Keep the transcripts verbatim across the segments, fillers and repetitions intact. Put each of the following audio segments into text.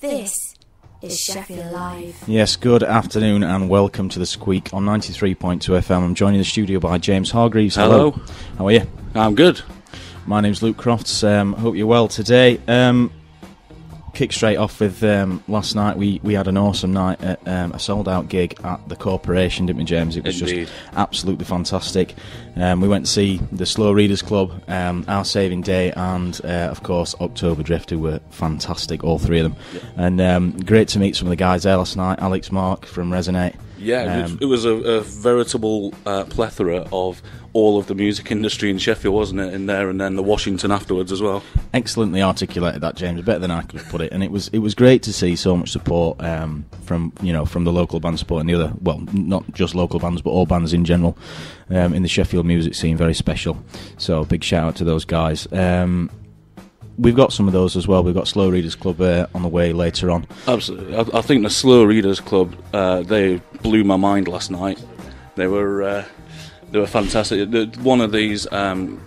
This is Sheffield Live. Yes, good afternoon and welcome to The Sqweek on ninety-three point two F M. I'm joined in the studio by James Hargreaves. Hello. Hello. How are you? I'm good. My name's Luke Crofts. Um, hope you're well today. Um, kick straight off with um, last night. We, we had an awesome night, at, um, a sold-out gig at the Corporation, didn't we, James? It was Indeed. just absolutely fantastic. Um, we went to see the Slow Readers Club, um, Our Saving Day, and uh, of course October Drift, who were fantastic, all three of them. Yeah. And um, great to meet some of the guys there last night. Alex, Mark from Resonate. Yeah, um, it was a, a veritable uh, plethora of all of the music industry in Sheffield, wasn't it? In there, and then the Washington afterwards as well. Excellently articulated that, James. Better than I could have put it. And it was it was great to see so much support um, from you know from the local band support and the other well, not just local bands, but all bands in general um, in the Sheffield music scene. Very special. So big shout out to those guys. Um, We've got some of those as well. We've got Slow Readers Club uh, on the way later on. Absolutely. I, I think the Slow Readers Club, uh, they blew my mind last night. They were uh, they were fantastic. They're one of these um,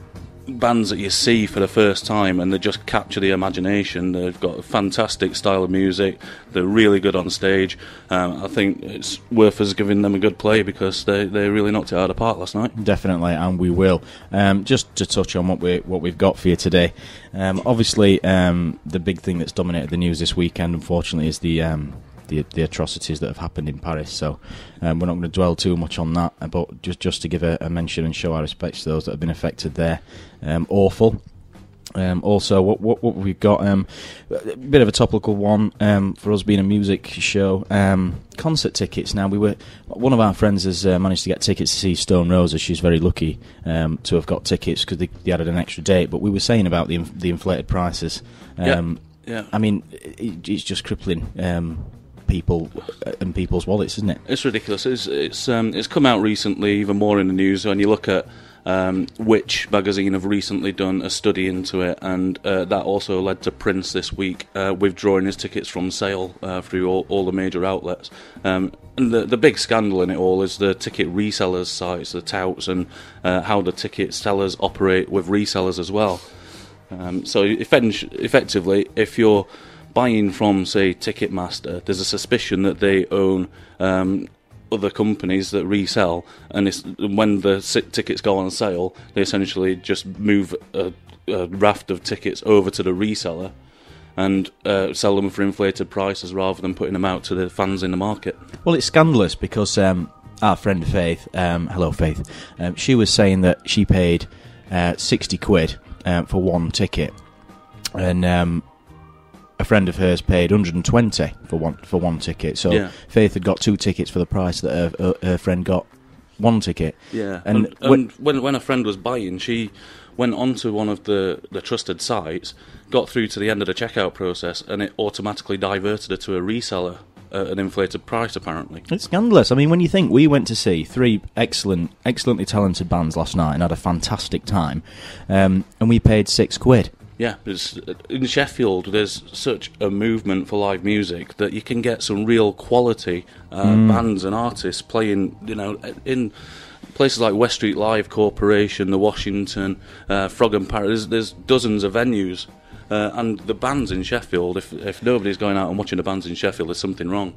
bands that you see for the first time and they just capture the imagination. They've got a fantastic style of music. They're really good on stage. Um, I think it's worth us giving them a good play because they, they really knocked it out of the park last night. Definitely, and we will. Um, just to touch on what, we, what we've got for you today, um, obviously um, the big thing that's dominated the news this weekend, unfortunately, is the... Um, The, the atrocities that have happened in Paris, so um, we're not going to dwell too much on that, but just, just to give a, a mention and show our respects to those that have been affected there. Um, awful. Um, also, what, what, what we've got, um, a bit of a topical one um, for us being a music show, um, concert tickets. Now, we were one of our friends has uh, managed to get tickets to see Stone Roses. She's very lucky um, to have got tickets because they, they added an extra date, but we were saying about the, the inflated prices. Um, yeah. yeah. I mean, it, it's just crippling. Um, people and people's wallets, isn't it? It's ridiculous. It's it's, um, it's come out recently, even more in the news, when you look at um, Which magazine have recently done a study into it, and uh, that also led to Prince this week uh, withdrawing his tickets from sale uh, through all, all the major outlets. Um, and the, the big scandal in it all is the ticket resellers' sites, the touts, and uh, how the ticket sellers operate with resellers as well. Um, so effectively, if you're buying from, say, Ticketmaster, there's a suspicion that they own um, other companies that resell, and it's, when the tickets go on sale, they essentially just move a, a raft of tickets over to the reseller and uh, sell them for inflated prices rather than putting them out to the fans in the market. Well, it's scandalous because um, our friend Faith, um, hello Faith, um, she was saying that she paid uh, sixty quid uh, for one ticket, and... Um, a friend of hers paid one hundred and twenty for one for one ticket. So yeah. Faith had got two tickets for the price that her, her, her friend got one ticket. Yeah, and, and, and wh when when her friend was buying, she went onto one of the, the trusted sites, got through to the end of the checkout process, and it automatically diverted her to a reseller at an inflated price, apparently. It's scandalous. I mean, when you think we went to see three excellent, excellently talented bands last night and had a fantastic time, um, and we paid six quid. Yeah, it's, in Sheffield there's such a movement for live music that you can get some real quality uh, mm. bands and artists playing, you know, in places like West Street Live, Corporation, The Washington, uh, Frog and Parrot. There's, there's dozens of venues, uh, and the bands in Sheffield, if, if nobody's going out and watching the bands in Sheffield, there's something wrong.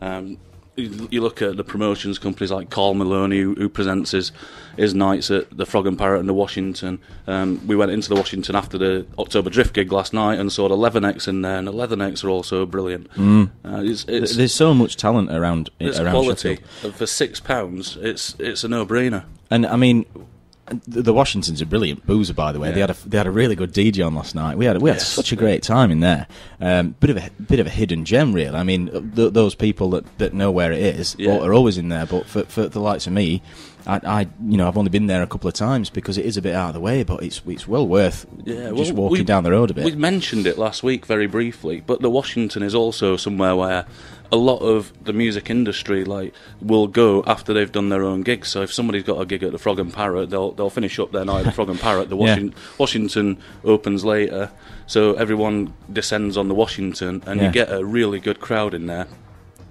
Um, You look at the promotions companies like Carl Maloney, who, who presents his, his nights at the Frog and Parrot and the Washington. Um, we went into the Washington after the October Drift gig last night and saw the Leathernecks in there, and the Leathernecks are also brilliant. Mm. Uh, it's, it's, There's so much talent around. It's around quality. Sheffield. For six pounds, it's it's a no-brainer. And I mean, the Washingtons are brilliant boozer, by the way. Yeah. They had a they had a really good D J on last night. We had we had yes. such a great time in there. Um, bit of a bit of a hidden gem, really. I mean, th those people that, that know where it is yeah. are always in there. But for for the likes of me, I, I you know I've only been there a couple of times because it is a bit out of the way. But it's it's well worth yeah, well, just walking we, down the road a bit. We mentioned it last week very briefly, but the Washington is also somewhere where a lot of the music industry like will go after they've done their own gigs. So if somebody's got a gig at the Frog and Parrot, they'll they'll finish up their night at the Frog and Parrot. The Washington, yeah. Washington opens later, so everyone descends on the Washington, and yeah. you get a really good crowd in there.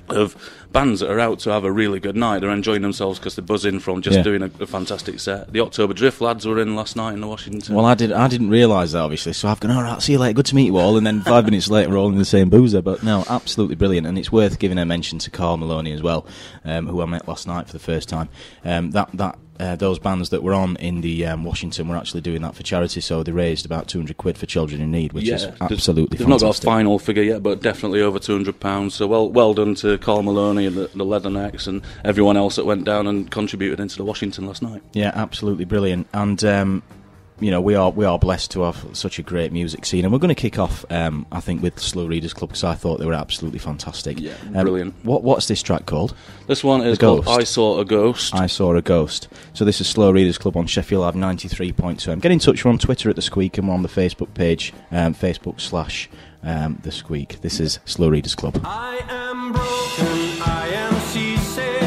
of bands that are out to have a really good night. They're enjoying themselves because they're buzzing from just yeah. doing a, a fantastic set. The October Drift lads were in last night in the Washington. Well, I, did, I didn't realise that, obviously, so I've gone, all right, see you later, good to meet you all, and then five minutes later we're all in the same boozer. But no, absolutely brilliant, and it's worth giving a mention to Carl Maloney as well, um, who I met last night for the first time. Um, that that uh, those bands that were on in the um, Washington were actually doing that for charity, so they raised about two hundred quid for children in need, which yeah, is absolutely they've fantastic. They've not got a final figure yet, but definitely over two hundred pounds, so well, well done to Carl Maloney and the, the Leathernecks and everyone else that went down and contributed into the Washington last night. Yeah, absolutely brilliant. And um, you know, we are we are blessed to have such a great music scene, and we're going to kick off um, I think with Slow Readers Club, because I thought they were absolutely fantastic. Yeah, um, brilliant. What What's this track called? This one is called I Saw a Ghost. I Saw a Ghost. So this is Slow Readers Club on Sheffield Live ninety-three point two. Get in touch, we're on Twitter at The Sqweek, and we're on the Facebook page, um, Facebook slash um, The Sqweek. This is Slow Readers Club. I am broken, I am seasick,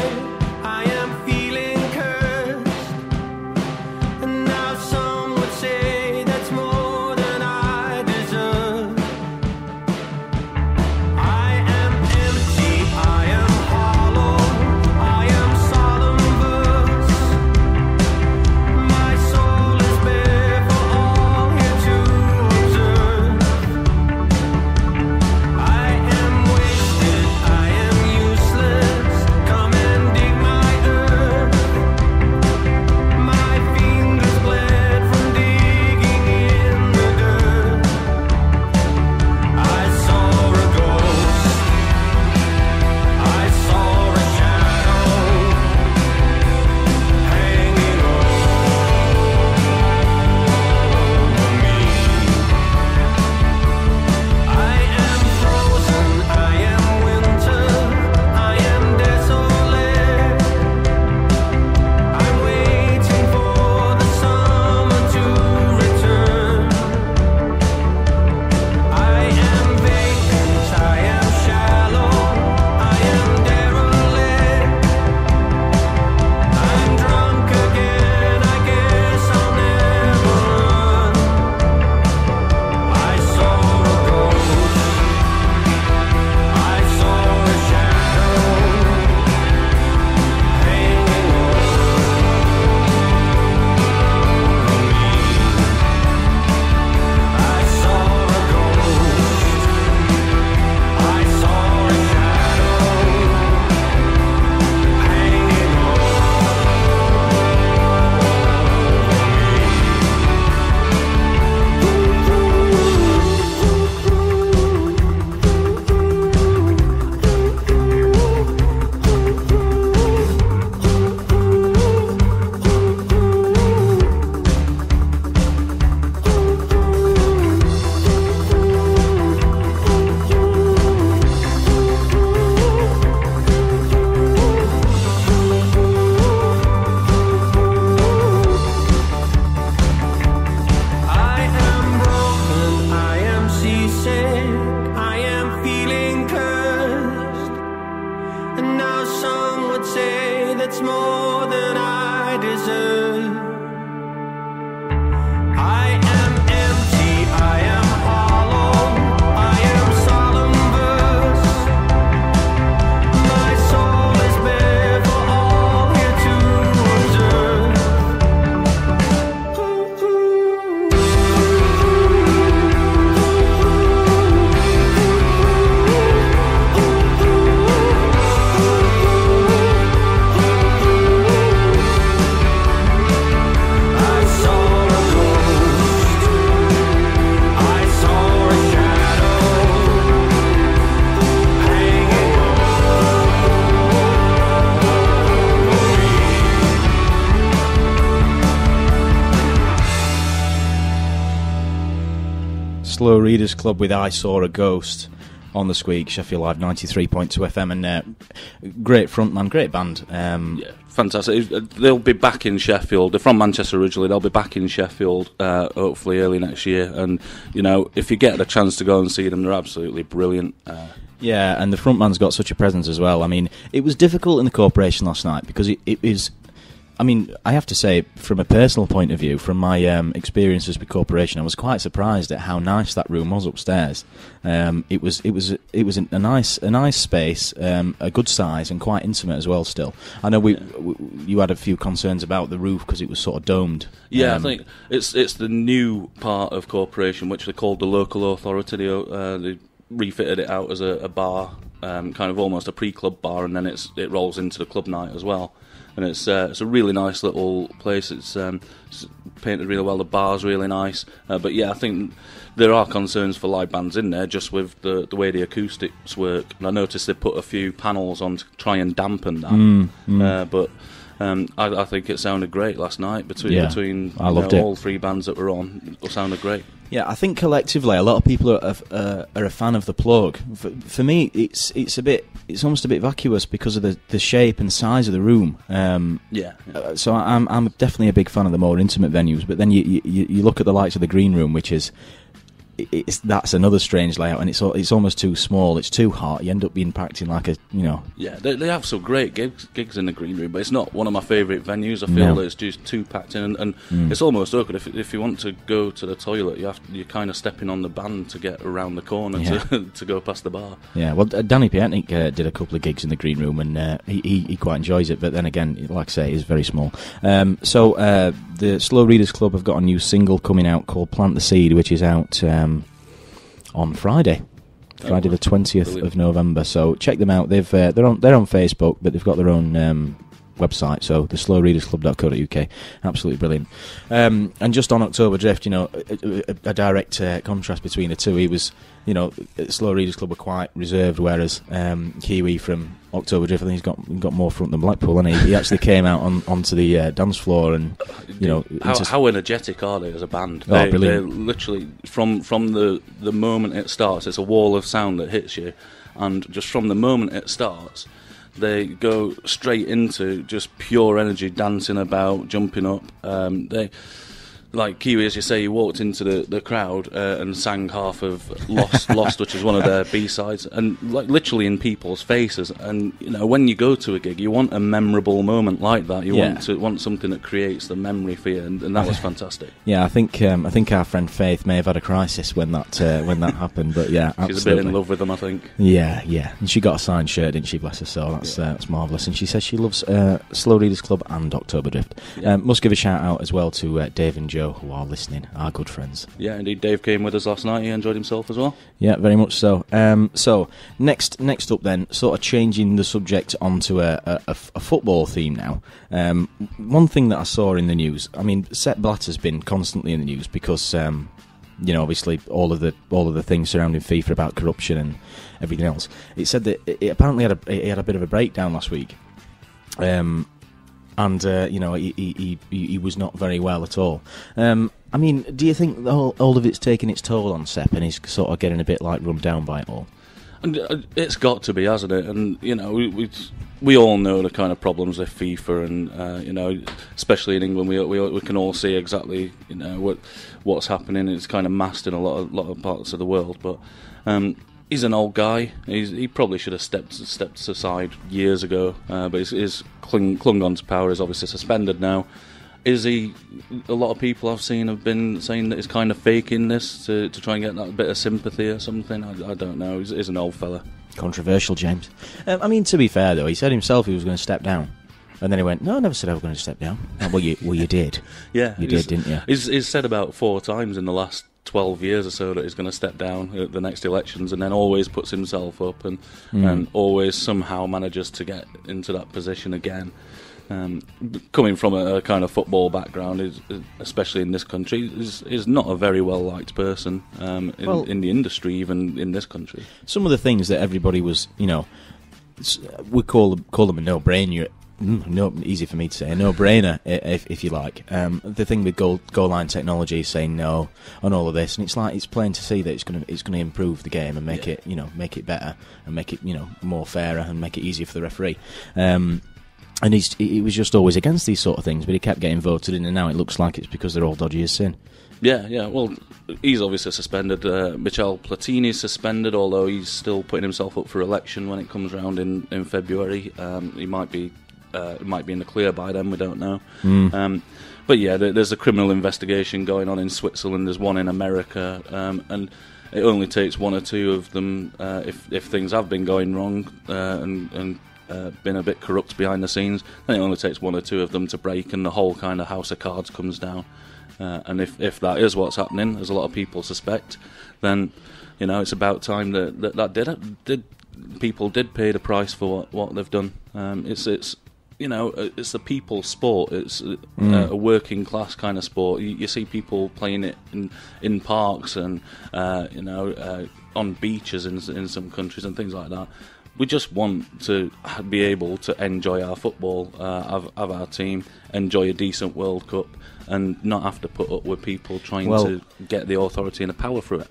I am feeling cursed, and now some would say that's more than I deserve. I am empty, I am hollow, I am solemn verse, my soul is bare for all here to observe. I am wasted, I come and dig my earth, my fingers bled from digging in the dirt. I saw a ghost, I saw a shadow hanging over me. I am frozen, I am winter, I am desolate, I'm waiting for the summer to return. I am vacant, I am shallow, I am derelict, I'm drunk again, I guess I'll never run. I saw a ghost, I saw a shadow hanging over me. I saw a ghost, I saw a shadow hanging over me. I am broken, I am seasick, I am feeling cursed, and now some would say that's more than I deserve. I am empty, I am hollow, I am solemn verse, my soul is bare for all here to observe. I saw a ghost, I saw a shadow hanging over me. Slow Readers Club with I Saw a Ghost on The Sqweek, Sheffield Live ninety-three point two F M, and uh, great frontman, great band. Um, Yeah, fantastic. If- They'll be back in Sheffield. They're from Manchester originally. They'll be back in Sheffield uh, hopefully early next year. And you know, if you get the chance to go and see them, they're absolutely brilliant. Uh, yeah, and the frontman's got such a presence as well. I mean, it was difficult in the Corporation last night because it, it is I mean, I have to say, from a personal point of view, from my um, experiences with Corporation, I was quite surprised at how nice that room was upstairs. Um, it was, it was, it was a nice, a nice space, um, a good size, and quite intimate as well. Still, I know we, we you had a few concerns about the roof because it was sort of domed. Yeah, um, I think it's it's the new part of Corporation, which they called the local authority. They, uh, they refitted it out as a, a bar, um, kind of almost a pre-club bar, and then it's it rolls into the club night as well. And it's uh, it's a really nice little place. It's, um, it's painted really well. The bar's really nice. Uh, but yeah, I think there are concerns for live bands in there, just with the the way the acoustics work. And I noticed they put a few panels on to try and dampen that. Mm, mm. Uh, but um, I, I think it sounded great last night between yeah, between I loved you know, it. all three bands that were on. It sounded great. Yeah, I think collectively a lot of people are uh, are a fan of the Plug. For, for me, it's it's a bit, it's almost a bit vacuous because of the, the shape and size of the room. Um, yeah. yeah. Uh, so I'm I'm definitely a big fan of the more intimate venues. But then you you, you look at the likes of the Green Room, which is it's that's another strange layout, and it's it's almost too small. It's too hot. You end up being packed in like a you know. Yeah, they they have some great gigs gigs in the Green Room, but it's not one of my favourite venues. I feel no. that it's just too packed in, and, and mm. it's almost awkward. If if you want to go to the toilet, you have to, you're kind of stepping on the band to get around the corner yeah. to to go past the bar. Yeah, well, Danny Pietnik uh, did a couple of gigs in the Green Room, and uh, he, he he quite enjoys it. But then again, like I say, it's very small. Um, so uh, the Slow Readers Club have got a new single coming out called "Plant the Seed," which is out. Um, on Friday, Friday the twentieth of November. So check them out. They've uh, they're on they're on Facebook, but they've got their own um, website. So the slow readers club dot co dot U K. Absolutely brilliant. Um, and just on October Drift, you know, a, a, a direct uh, contrast between the two. He was, you know, Slow Readers Club were quite reserved, whereas um, Kiwi from October Drift, I think he's got got more front than Blackpool, and he he actually came out on onto the uh, dance floor, and you know how, just... how energetic are they as a band? Oh, they, brilliant! They're literally from from the the moment it starts, it's a wall of sound that hits you, and just from the moment it starts, they go straight into just pure energy, dancing about, jumping up. Um, they. Like Kiwi, as you say, he walked into the, the crowd uh, and sang half of Lost, Lost, which is one of their B-sides, and like literally in people's faces. And you know, when you go to a gig, you want a memorable moment like that. You yeah. want to want something that creates the memory for you, and, and that was fantastic. Yeah, I think um, I think our friend Faith may have had a crisis when that uh, when that happened. But yeah, absolutely. She's a bit in love with them, I think. Yeah, yeah. And she got a signed shirt, didn't she? Bless her soul. That's yeah. uh, that's marvellous. And she says she loves uh, Slow Readers Club and October Drift. Yeah. Um, must give a shout out as well to uh, Dave and Joe, who are listening, are good friends. Yeah, indeed. Dave came with us last night. He enjoyed himself as well. Yeah, very much so. Um, so next, next up, then, sort of changing the subject onto a, a, a football theme now. Um, one thing that I saw in the news, I mean, Sepp Blatter's been constantly in the news because, um, you know, obviously all of the all of the things surrounding FIFA about corruption and everything else. It said that it, it apparently had a it had a bit of a breakdown last week. Um. And, uh, you know, he, he he he was not very well at all. Um, I mean, do you think the whole, all of it's taking its toll on Sepp and he's sort of getting a bit, like, run down by it all? And it's got to be, hasn't it? And, you know, we we, we all know the kind of problems with FIFA and, uh, you know, especially in England, we, we we can all see exactly, you know, what what's happening. It's kind of massed in a lot of, lot of parts of the world. But um, he's an old guy. He's, he probably should have stepped stepped aside years ago, uh, but he's... he's Clung, clung on to power. Is obviously suspended now. Is he? A lot of people I've seen have been saying that he's kind of faking this to, to try and get that bit of sympathy or something. I, I don't know. He's, he's an old fella. Controversial, James. Um, I mean, to be fair though, he said himself he was going to step down, and then he went, "No, I never said I was going to step down." Oh, well, you, well, you did. Yeah, you did, didn't you? He's, he's said about four times in the last twelve years or so that he's going to step down at the next elections, and then always puts himself up and, mm. and always somehow manages to get into that position again. Um, coming from a, a kind of football background, is, especially in this country, is, is not a very well-liked person um, in, well, in the industry, even in this country. Some of the things that everybody was, you know, we call them, call them a no-brainer. No, easy for me to say, a no-brainer, if if you like. Um, the thing with goal goal line technology, saying no on all of this, and it's like it's plain to see that it's going to it's going to improve the game and make yeah. it you know make it better and make it you know more fairer and make it easier for the referee. Um, and he's, he was just always against these sort of things, but he kept getting voted in, and now it looks like it's because they're all dodgy as sin. Yeah, yeah. Well, he's obviously suspended. Uh, Michel Platini's suspended, although he's still putting himself up for election when it comes round in in February. Um, he might be uh, might be in the clear by then, we don't know. Mm. Um, but yeah, there, there's a criminal investigation going on in Switzerland, there's one in America, um, and it only takes one or two of them, uh, if, if things have been going wrong uh, and, and uh, been a bit corrupt behind the scenes, then it only takes one or two of them to break and the whole kind of house of cards comes down. Uh, and if, if that is what's happening, as a lot of people suspect, then, you know, it's about time that that, that did, did people did pay the price for what, what they've done. Um, it's, it's you know, it's the people's sport. It's mm. uh, a working-class kind of sport. You, you see people playing it in, in parks and, uh, you know, uh, on beaches in, in some countries and things like that. We just want to be able to enjoy our football, uh, have, have our team, enjoy a decent World Cup, and not have to put up with people trying well, to get the authority and the power through it.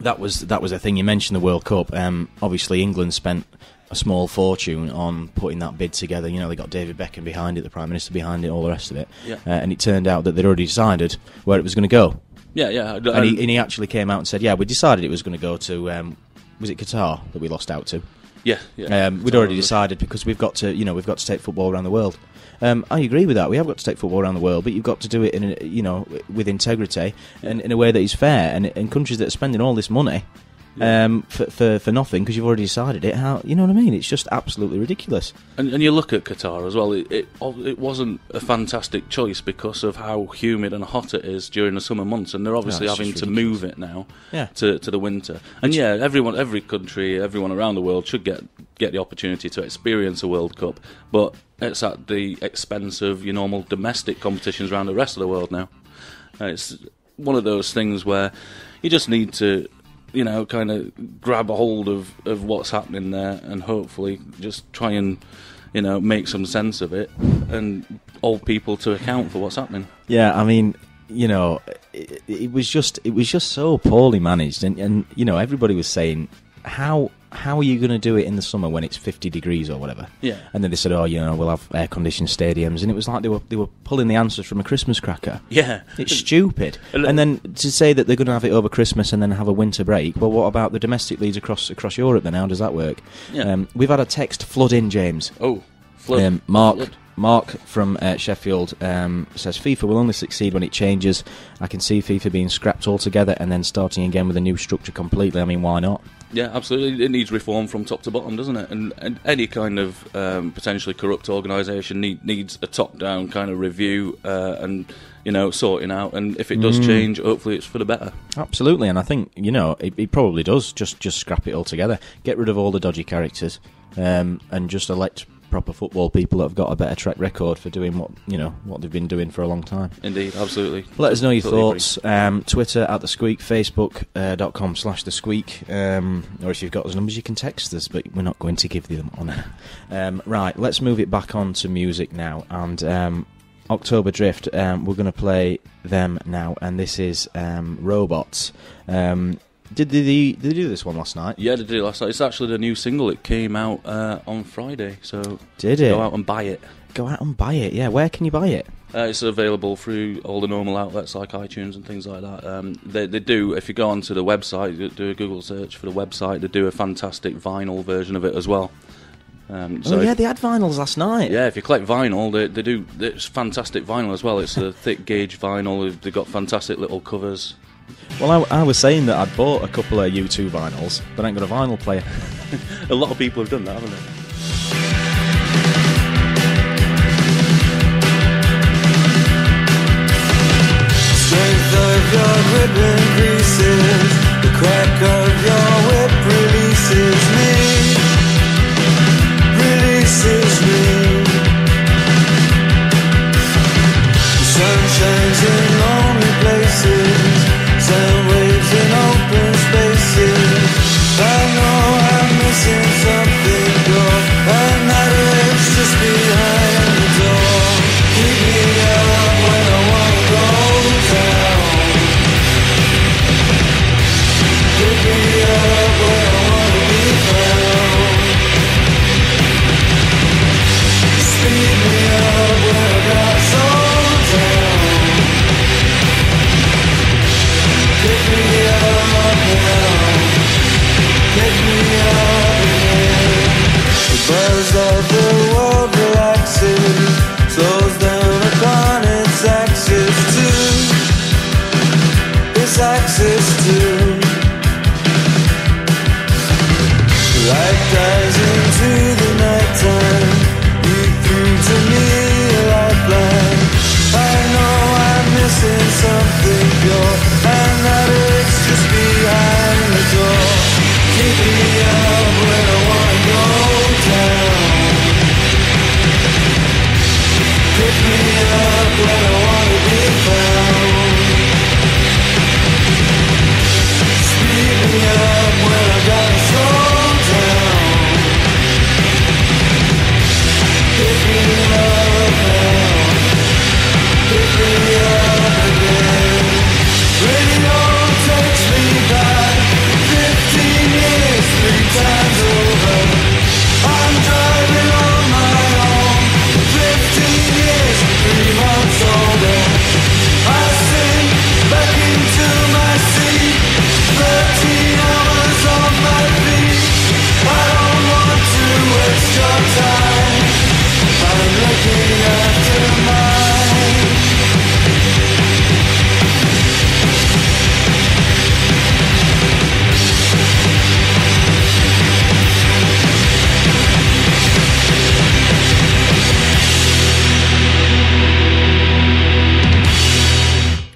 That was that was a thing. You mentioned the World Cup. Um, obviously, England spent a small fortune on putting that bid together. You know, they got David Beckham behind it, the Prime Minister behind it, all the rest of it. Yeah. Uh, and it turned out that they'd already decided where it was going to go. Yeah, yeah. And, and, he, and he actually came out and said, yeah, we decided it was going to go to, um, was it Qatar that we lost out to? Yeah, yeah. Um, we'd already decided because we've got to, you know, we've got to take football around the world. Um, I agree with that. We have got to take football around the world, but you've got to do it in, a, you know, with integrity and in a way that is fair. And in countries that are spending all this money um, for, for for nothing because you've already decided it, how you know what I mean? It's just absolutely ridiculous. And, and you look at Qatar as well. It, it it wasn't a fantastic choice because of how humid and hot it is during the summer months, and they're obviously no, having to move it now yeah. to to the winter. And yeah, everyone, every country, everyone around the world should get get the opportunity to experience a World Cup, but it's at the expense of your normal domestic competitions around the rest of the world now. Uh, it's one of those things where you just need to, you know, kind of grab a hold of, of what's happening there and hopefully just try and, you know, make some sense of it and hold people to account for what's happening. Yeah, I mean, you know, it, it was just it was just so poorly managed, and, and you know, everybody was saying, how... how are you going to do it in the summer when it's fifty degrees or whatever? Yeah. And then they said, oh, you know, we'll have air-conditioned stadiums. And it was like they were they were pulling the answers from a Christmas cracker. Yeah. It's stupid. And then to say that they're going to have it over Christmas and then have a winter break, well, what about the domestic leagues across across Europe then? How does that work? Yeah. Um, we've had a text flood in, James. Oh, flood. Um, Mark... Flood. Mark from uh, Sheffield um, says, FIFA will only succeed when it changes. I can see FIFA being scrapped altogether and then starting again with a new structure completely. I mean, why not? Yeah, absolutely. It needs reform from top to bottom, doesn't it? And, and any kind of um, potentially corrupt organisation need, needs a top-down kind of review uh, and, you know, sorting out. And if it does mm. change, hopefully it's for the better. Absolutely. And I think, you know, it, it probably does. Just, just scrap it altogether. Get rid of all the dodgy characters um, and just elect proper football people that have got a better track record for doing what, you know, what they've been doing for a long time. Indeed, absolutely. Let us know your totally thoughts. Um, Twitter at The Sqweek, Facebook dot com uh, slash The Sqweek. Um, or if you've got those numbers, you can text us, but we're not going to give them on air. Um, right, let's move it back on to music now. And um, October Drift, um, we're going to play them now. And this is um, Robots. Um Did they, they, did they do this one last night? Yeah, they did it last night. It's actually the new single. It came out uh, on Friday, so did it? Go out and buy it. Go out and buy it, yeah. Where can you buy it? Uh, it's available through all the normal outlets like iTunes and things like that. Um, they, they do, if you go onto the website, do a Google search for the website, they do a fantastic vinyl version of it as well. Um, so oh yeah, if, they had vinyls last night. Yeah, if you collect vinyl, they, they do. It's fantastic vinyl as well. It's a thick gauge vinyl. They've got fantastic little covers. Well, I, I was saying that I'd bought a couple of U two vinyls, but I ain't got a vinyl player. A lot of people have done that, haven't they? Strength of your grip increases, the crack of your whip releases me, releases me. The sun shines in lonely places, sound waves in open spaces. I know I'm missing something, girl. Another edge just behind the door. Keep me up when I wanna go down. Keep me up when I wanna be found. Speed me up when I got so down. Pick me up now, pick me up again. The buzz of the world relaxes.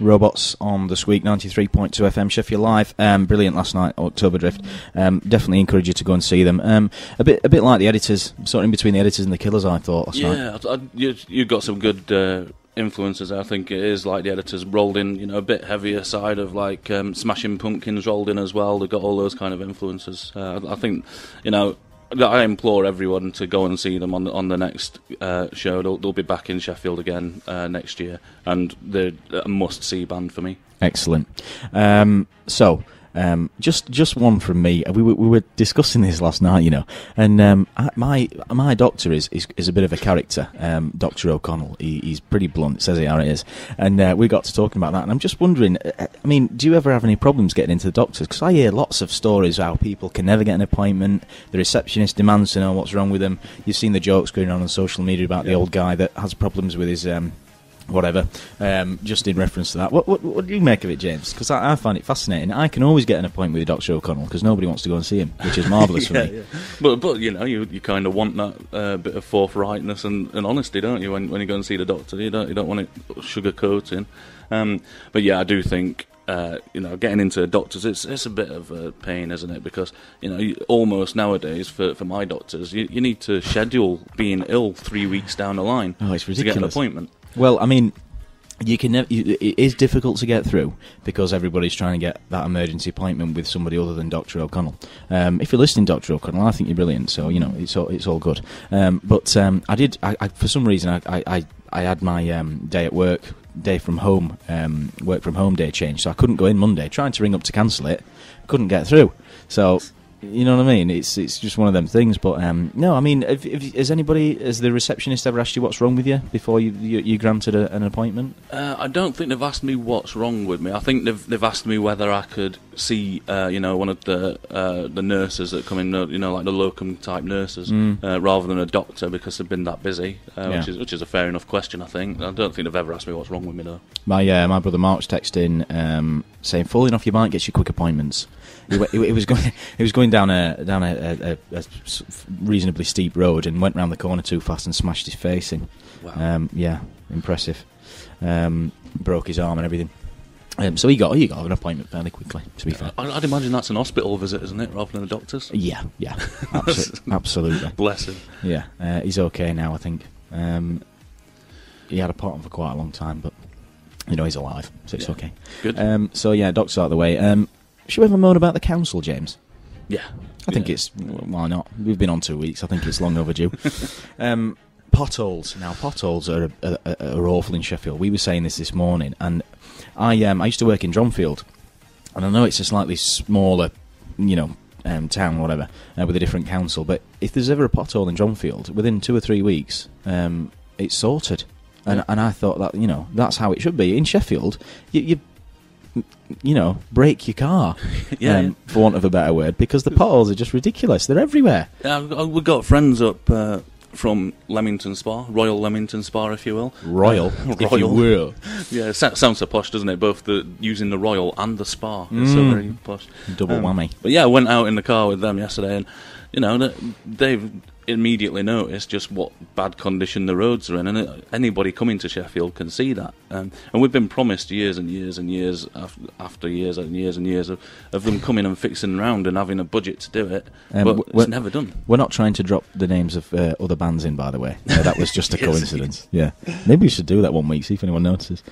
Robots on The Sqweek, ninety-three point two F M, Sheffield Live. Um, brilliant last night, October Drift. Um, definitely encourage you to go and see them. Um, a bit a bit like the Editors, sort of in between the Editors and the Killers, I thought. Last yeah, night. I, I, you, you got some good uh, influences, I think it is, like the Editors rolled in, you know, a bit heavier side of, like, um, Smashing Pumpkins rolled in as well. They've got all those kind of influences. Uh, I, I think, you know, I implore everyone to go and see them on the, on the next uh, show. They'll, they'll be back in Sheffield again uh, next year, and they're a must-see band for me. Excellent. Um, so, um, just just one from me. We were, we were discussing this last night, you know, and um, I, my my doctor is, is is a bit of a character, um, Doctor O'Connell. He, he's pretty blunt, says it how it is. And uh, we got to talking about that, and I'm just wondering, I mean, do you ever have any problems getting into the doctors? Because I hear lots of stories how people can never get an appointment, the receptionist demands to know what's wrong with them. You've seen the jokes going on on social media about yeah. the old guy that has problems with his... Um, whatever, um, just in reference to that. What, what what do you make of it, James? Because I, I find it fascinating. I can always get an appointment with Doctor O'Connell because nobody wants to go and see him, which is marvellous yeah, for me. Yeah. But, but, you know, you, you kind of want that uh, bit of forthrightness and, and honesty, don't you, when, when you go and see the doctor? You don't, you don't want it sugarcoating. Um, but, yeah, I do think... Uh, you know, getting into doctors, it's it's a bit of a pain, isn't it? Because, you know, you, almost nowadays, for, for my doctors, you, you need to schedule being ill three weeks down the line oh, it's ridiculous. To get an appointment. Well, I mean, you can. Never, you, it is difficult to get through because everybody's trying to get that emergency appointment with somebody other than Doctor O'Connell. Um, if you're listening, Doctor O'Connell, I think you're brilliant. So, you know, it's all, it's all good. Um, but um, I did, I, I, for some reason, I I, I, I had my um, day at work. Day from home, um, work from home day change, so I couldn't go in Monday. Trying to ring up to cancel it, couldn't get through. So, you know what I mean? It's it's just one of them things. But um, no, I mean, if, if, has anybody, has the receptionist ever asked you what's wrong with you before you you, you granted a, an appointment? Uh, I don't think they've asked me what's wrong with me. I think they've they've asked me whether I could see, uh, you know, one of the uh, the nurses that come in, you know, like the locum type nurses, mm. uh, rather than a doctor because they've been that busy, uh, yeah. which is which is a fair enough question, I think. I don't think they've ever asked me what's wrong with me, though. My uh, my brother Mark's texting um, saying, "Falling off your bike gets you quick appointments." It was going it was going down a down a, a, a reasonably steep road and went round the corner too fast and smashed his face in. Wow. Um, yeah, impressive. Um, broke his arm and everything. Um, so he got he got an appointment fairly quickly, to be fair. I'd imagine that's an hospital visit, isn't it, rather than a doctor's? Yeah, yeah, absolutely. absolutely. Bless him. Yeah, uh, he's okay now, I think. Um, he had a pot on for quite a long time, but, you know, he's alive, so it's yeah. okay. Good. Um, so, yeah, doctor's out of the way. Um, should we have a moan about the council, James? Yeah. I think yeah. it's... Why not? We've been on two weeks. I think it's long overdue. um, potholes. Now, potholes are, are, are awful in Sheffield. We were saying this this morning, and... I um I used to work in Dronfield, and I know it's a slightly smaller, you know, um, town, whatever, uh, with a different council. But if there's ever a pothole in Dronfield, within two or three weeks, um, it's sorted. And yeah. and I thought that, you know, that's how it should be in Sheffield. You you, you know, break your car, yeah, um, yeah. for want of a better word, because the potholes are just ridiculous. They're everywhere. Yeah, we've got friends up. Uh From Leamington Spa, Royal Leamington Spa, if you will. Royal, Royal. If you will. Yeah, sounds so posh, doesn't it? Both the using the Royal and the Spa. It's mm. so very posh. Double um, whammy. But yeah, I went out in the car with them yesterday, and you know, they've immediately noticed just what bad condition the roads are in, and anybody coming to Sheffield can see that. Um, and we've been promised years and years and years after, after years and years and years of, of them coming and fixing round and having a budget to do it, um, but it's never done. We're not trying to drop the names of uh, other bands in, by the way. Uh, that was just a yes, coincidence. Yeah, maybe we should do that one week, see if anyone notices.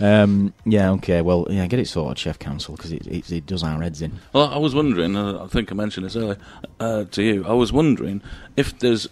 Yeah, um, yeah okay, well, yeah, get it sorted, Chef Council, because it, it, it does our heads in. Well, I was wondering, uh, I think I mentioned this earlier uh, to you, I was wondering if there's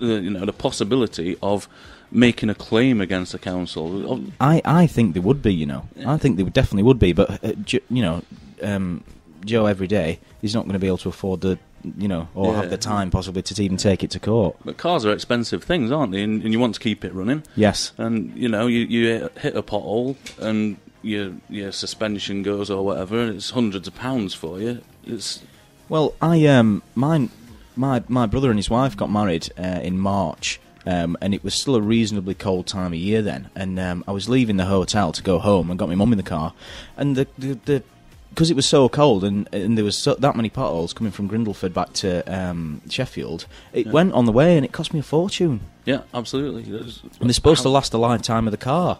the, you know, the possibility of making a claim against the council. I, I think there would be, you know. Yeah. I think there definitely would be, but, uh, jo, you know, um, Joe every day is not going to be able to afford the, you know, or yeah. have the time possibly to even take it to court. But cars are expensive things, aren't they? And, and you want to keep it running. Yes. And, you know, you, you hit a pothole and your, your suspension goes or whatever, and it's hundreds of pounds for you. It's... Well, I, um, mine... My my brother and his wife got married uh, in March, um, and it was still a reasonably cold time of year then. And um, I was leaving the hotel to go home, and got my mum in the car. And the the because it was so cold, and, and there was so, that many potholes coming from Grindelford back to um, Sheffield, it yeah. went on the way, and it cost me a fortune. Yeah, absolutely. Was, and they're supposed to last a lifetime of the car.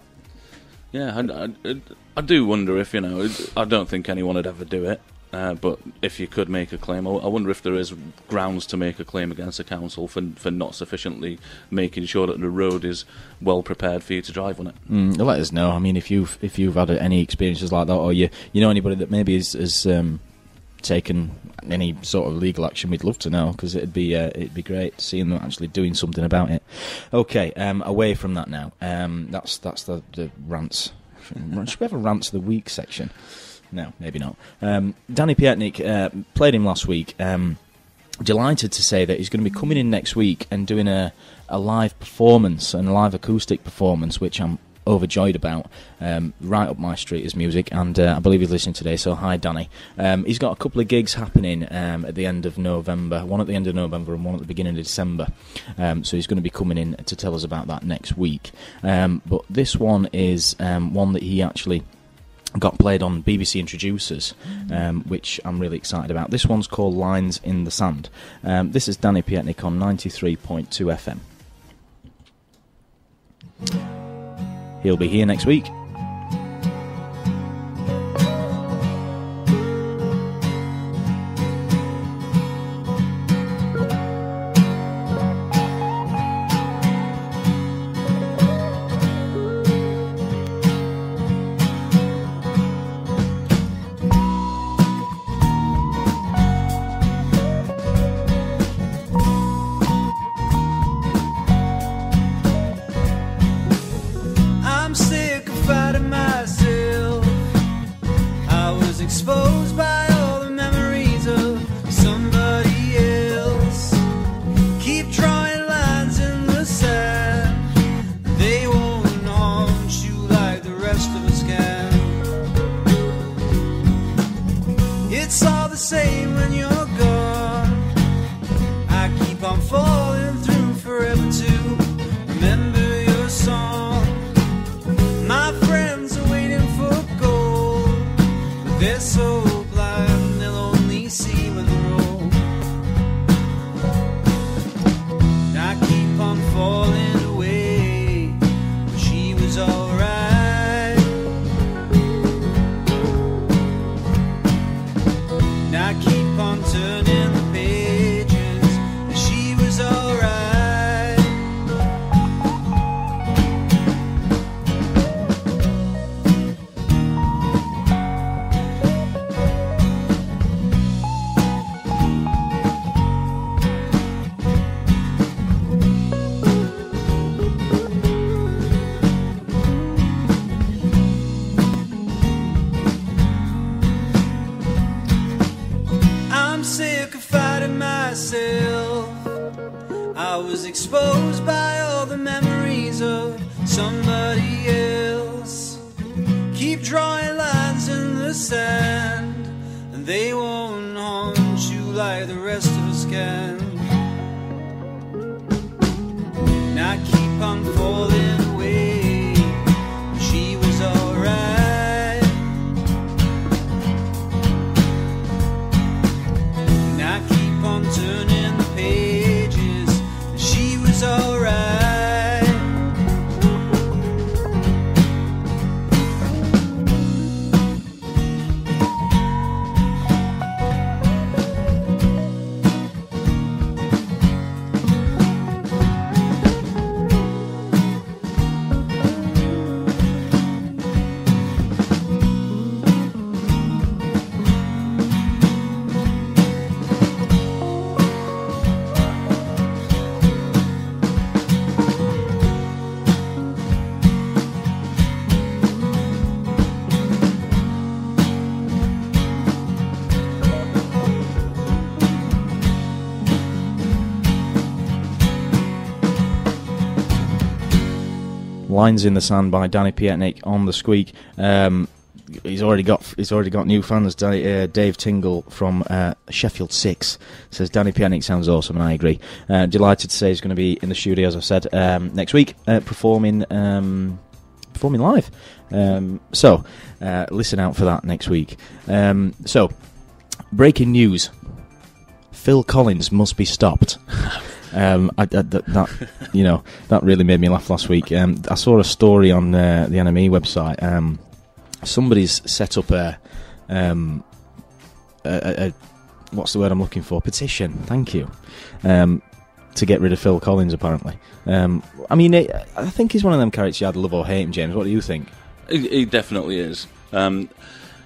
Yeah, I, I, I do wonder if, you know, I don't think anyone would ever do it. Uh, but if you could make a claim, I, I wonder if there is grounds to make a claim against the council for for not sufficiently making sure that the road is well prepared for you to drive on it. Mm, let us know. I mean, if you've if you've had any experiences like that, or you you know anybody that maybe has, has um, taken any sort of legal action, we'd love to know, because it'd be uh, it'd be great seeing them actually doing something about it. Okay, um, away from that now. Um, that's that's the, the rants. Should we have a rants of the week section? No, maybe not. Um, Danny Pietnik, uh, played him last week. Um, delighted to say that he's going to be coming in next week and doing a, a live performance, and a live acoustic performance, which I'm overjoyed about. Um, right up my street is music, and uh, I believe he's listening today, so hi, Danny. Um, he's got a couple of gigs happening um, at the end of November, one at the end of November and one at the beginning of December. Um, so he's going to be coming in to tell us about that next week. Um, but this one is um, one that he actually... got played on B B C Introducers, um, which I'm really excited about. This one's called Lines in the Sand. Um, this is Danny Pietnik on ninety-three point two F M. He'll be here next week. Turning Lines in the Sand by Danny Pietnik on The Sqweek. Um, he's already got he's already got new fans. Danny, uh, Dave Tingle from uh, Sheffield Six says Danny Pietnik sounds awesome, and I agree. Uh, delighted to say he's going to be in the studio, as I've said, um, next week uh, performing um, performing live. Um, so uh, listen out for that next week. Um, so breaking news: Phil Collins must be stopped. Um, I, I, that, that you know that really made me laugh last week. Um, I saw a story on uh, the N M E website. Um, somebody's set up a, um, a, a, a what's the word I'm looking for? Petition. Thank you. Um, to get rid of Phil Collins, apparently. Um, I mean, it, I think he's one of them characters you either love or hate him. James, what do you think? He, he definitely is. Um,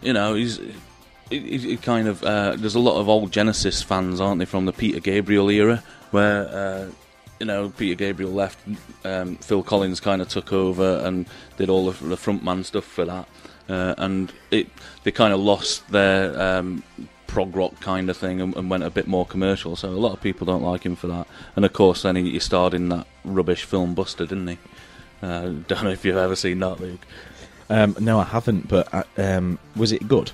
you know, he's. It, it kind of uh, there's a lot of old Genesis fans, aren't they, from the Peter Gabriel era, where uh, you know Peter Gabriel left, um, Phil Collins kind of took over and did all the, the frontman stuff for that, uh, and it they kind of lost their um, prog rock kind of thing and, and went a bit more commercial. So a lot of people don't like him for that. And of course, then he, he starred in that rubbish film Buster, didn't he? Uh, don't know if you've ever seen that, Luke. Um, no, I haven't. But I, um, was it good?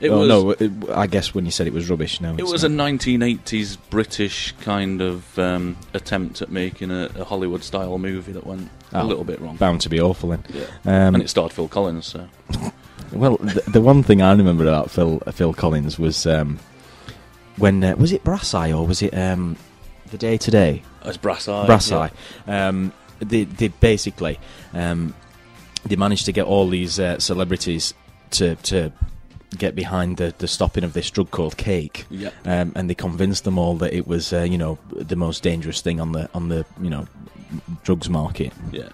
It oh, was, no, it, I guess when you said it was rubbish, no. It was not. A nineteen eighties British kind of um, attempt at making a, a Hollywood-style movie that went oh, a little bit wrong. Bound to be awful, then. Yeah. Um, and it starred Phil Collins, so... Well, the, the one thing I remember about Phil uh, Phil Collins was um, when... Uh, was it Brass Eye, or was it um, The Day Today? It was Brass Eye. Brass yeah. Eye. Um, they, they basically... Um, they managed to get all these uh, celebrities to... to get behind the, the stopping of this drug called cake, yeah. um, and they convinced them all that it was uh, you know the most dangerous thing on the on the you know drugs market, yeah,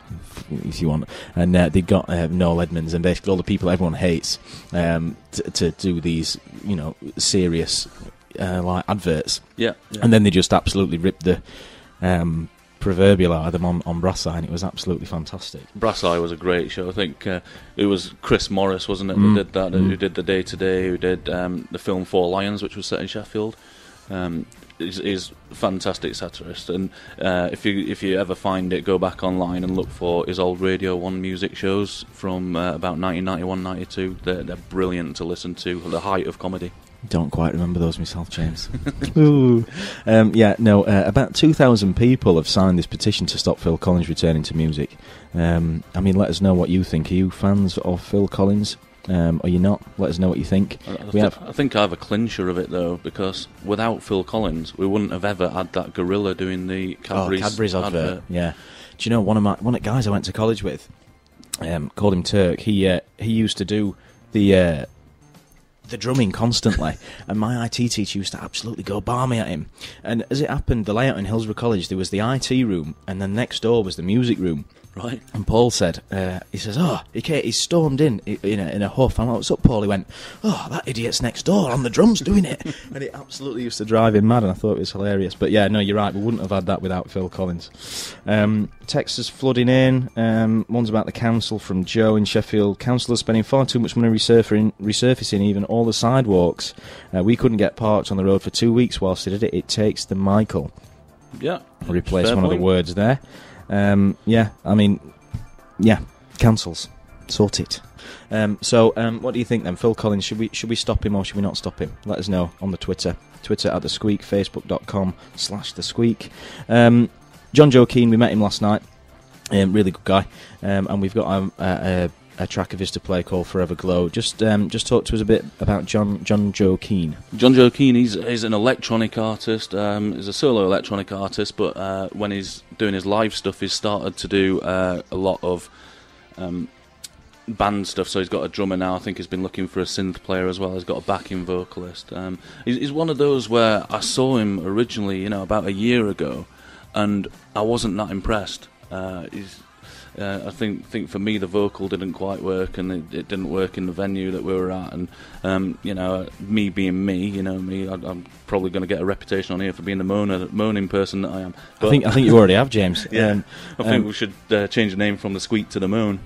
if you want. And uh, they got uh, Noel Edmonds and basically all the people everyone hates um, t to do these you know serious uh, like adverts, yeah, yeah, and then they just absolutely ripped the. Um, proverbial out of them on, on Brass Eye, and it was absolutely fantastic. Brass Eye was a great show. I think uh, it was Chris Morris, wasn't it, who mm. did that, mm. who did The Day Today, who did um, the film Four Lions, which was set in Sheffield. Um, he's, he's a fantastic satirist, and uh, if you if you ever find it, go back online and look for his old Radio one music shows from uh, about nineteen ninety-one ninety-two. They're, they're brilliant to listen to, the height of comedy. Don't quite remember those myself, James. Ooh. Um, yeah, no, uh, about two thousand people have signed this petition to stop Phil Collins returning to music. Um, I mean, let us know what you think. Are you fans of Phil Collins? Um, are you not? Let us know what you think. I, th we have I think I have a clincher of it, though, because without Phil Collins, we wouldn't have ever had that gorilla doing the Cadbury's, oh, Cadbury's advert. advert. Yeah. Do you know, one of my one of the guys I went to college with, um, called him Turk, he, uh, he used to do the... Uh, the drumming constantly, and my I T teacher used to absolutely go barmy at him. And as it happened, the layout in Hillsborough College, there was the I T room, and then next door was the music room. Right. And Paul said, uh, he says, oh, he, came, he stormed in in a, in a huff. I'm like, what's up, Paul? He went, oh, that idiot's next door on the drums doing it. And it absolutely used to drive him mad, and I thought it was hilarious. But yeah, no, you're right, we wouldn't have had that without Phil Collins. Um, Texas flooding in. Um, one's about the council from Joe in Sheffield. Councillors spending far too much money resurfacing, resurfacing even all the sidewalks. Uh, we couldn't get parked on the road for two weeks whilst they did it. It takes the Michael. Yeah. I'll replace one point. of the words there. Um, yeah, I mean, yeah, cancels, sort it. Um, so, um, what do you think then, Phil Collins? Should we should we stop him or should we not stop him? Let us know on the Twitter, Twitter at the Sqweek, Facebook dot com slash the Sqweek. Um, Johnjo Keane, we met him last night. Um, really good guy, um, and we've got um, a, a, a track of his to play called Forever Glow. Just um, just talk to us a bit about John Johnjo Keane. Johnjo Keane, he's he's an electronic artist. Um, he's a solo electronic artist, but uh, when he's doing his live stuff, he's started to do uh, a lot of um, band stuff. So he's got a drummer now. I think he's been looking for a synth player as well. He's got a backing vocalist. Um, he's, he's one of those where I saw him originally, you know, about a year ago, and I wasn't that impressed. Uh, he's, uh, I think think for me the vocal didn't quite work, and it, it didn't work in the venue that we were at. And um, you know, me being me, you know me, I, I'm probably going to get a reputation on here for being the moaner, moaning person that I am. But I think I think you already have, James. Yeah, um, I think um, we should uh, change the name from the Sqweek to the Moan.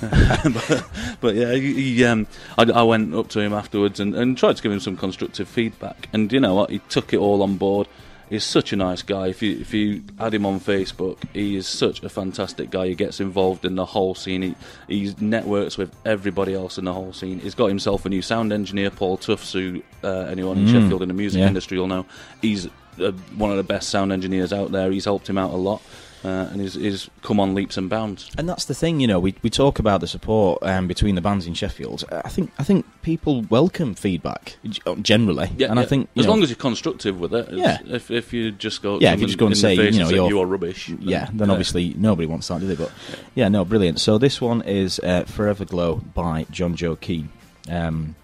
but, but yeah, he, um, I, I went up to him afterwards and, and tried to give him some constructive feedback. And you know what, he took it all on board. He's such a nice guy. If you if you add him on Facebook, he is such a fantastic guy. He gets involved in the whole scene. He he networks with everybody else in the whole scene. He's got himself a new sound engineer, Paul Tufts, who uh, anyone in mm. Sheffield in the music yeah. industry will know. He's uh, one of the best sound engineers out there. He's helped him out a lot. Uh, and is is come on leaps and bounds. And that's the thing, you know, we we talk about the support um, between the bands in Sheffield. I think I think people welcome feedback generally, yeah, and yeah. I think as know, long as you're constructive with it. Yeah. If if you just go, yeah, if you just go and say, you know, you're, you're rubbish. Then, yeah. Then yeah. obviously nobody wants that, do they? But yeah, yeah no, brilliant. So this one is uh, Forever Glow by Johnjo Keane. Um,